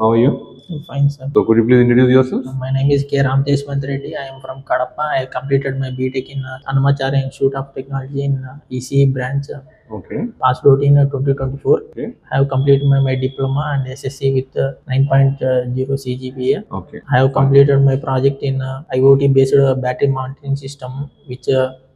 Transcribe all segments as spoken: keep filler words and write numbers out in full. How are you? I'm fine, sir. So, could you please introduce yourself? My name is K. Ramtesh Mantredi. I am from Kadapa. I completed my B Tech in Anamacharya Institute of Technology in E C branch. Okay. Passed out in twenty twenty-four. Okay. I have completed my, my diploma and S S C with nine point zero C G P A. Okay. I have completed my project in I O T based battery monitoring system, which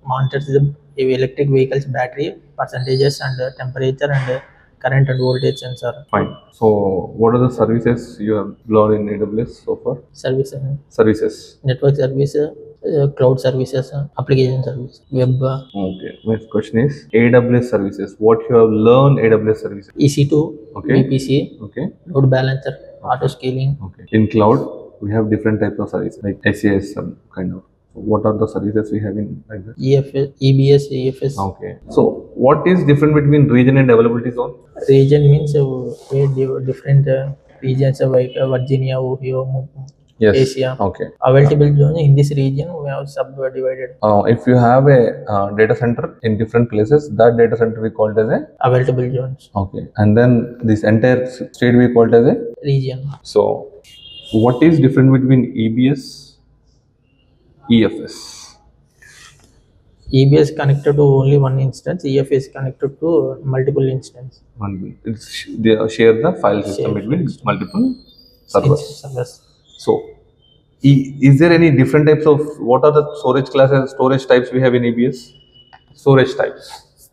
monitors the electric vehicle's battery percentages and temperature and current and voltage sensor. Fine. So, what are the services you have learned in A W S so far? Services. Services. Network services, uh, cloud services, uh, application service, web. Uh, okay. My question is A W S services. What you have learned A W S services? E C two, okay. V P C, okay. Load balancer, okay. Auto scaling. Okay. In cloud, we have different types of services like S A S kind of. What are the services we have in like that? E F S, E B S, E F S. Okay. So, what is different between region and developability zone? Region means uh, different uh, regions like uh, Virginia, Ohio, yes. Asia. Okay. Available uh, zone, in this region we have subdivided. Uh, if you have a uh, data center in different places, that data center we called as a? Available zones. Okay. And then this entire state we called as a? Region. So, what is different between E B S, E F S? E B S connected to only one instance, E F S connected to multiple instances. It's they share the file system between multiple servers. So, is there any different types of, what are the storage classes, storage types we have in E B S? Storage types.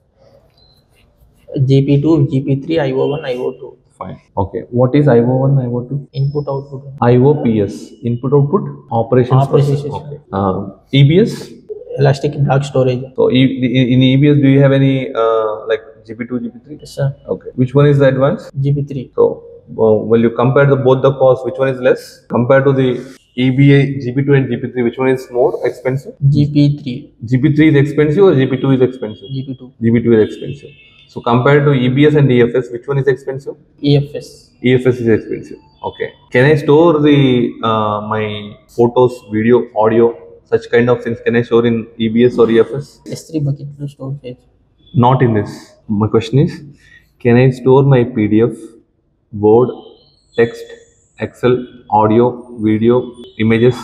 G P two, G P three, I O one, I O two. Fine. Okay. What is I O one, I O two? Input output. I O P S. Input output. Operations. Operations. Okay. Uh, E B S. Elastic block storage. So in E B S, do you have any uh, like G P two, G P three? Yes, sir. Okay. Which one is the advanced? G P three. So uh, when you compare the both the cost, which one is less compared to the E B A, G P two and G P three, which one is more expensive? G P three. G P three is expensive or G P two is expensive? G P two. G P two is expensive. So, compared to E B S and E F S, which one is expensive? E F S. E F S is expensive. Okay. Can I store the uh, my photos, video, audio, such kind of things? Can I store in E B S or E F S? S three bucket will store it. Not in this. My question is, can I store my P D F, Word, text, Excel, audio, video, images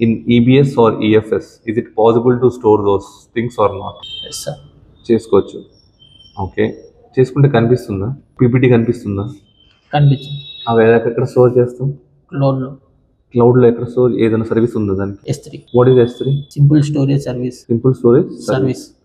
in E B S or E F S? Is it possible to store those things or not? Yes, sir. Cheskochu. Okay. Cheskunda kanpistunda? P P T kanpistunda? Kanpistunda. Ava ekkada store chestam? Cloud lo. Cloud lo ekkada store edana service unda daniki? S three. What is S three? Simple storage service. Simple storage service. service.